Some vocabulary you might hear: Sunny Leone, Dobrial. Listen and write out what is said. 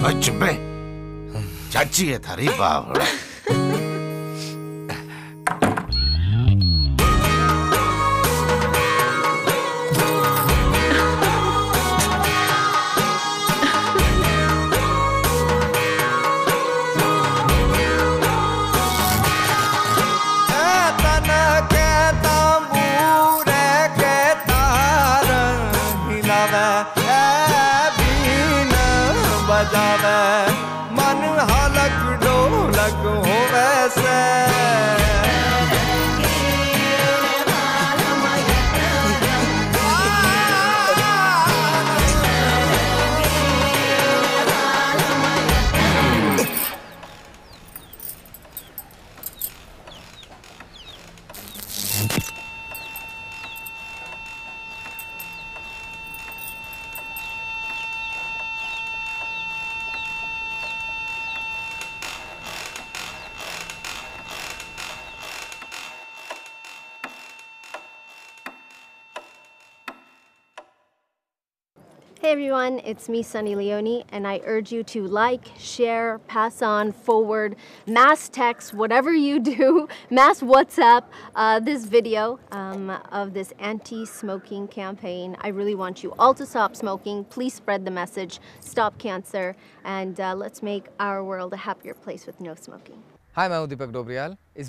अचुबे चाची है थारी बावड़ा Hey everyone, it's me, Sunny Leone, and I urge you to like, share, pass on, forward, mass text, whatever you do, mass WhatsApp this video of this anti-smoking campaign. I really want you all to stop smoking. Please spread the message, stop cancer, and let's make our world a happier place with no smoking. Hi, I'm Dobrial.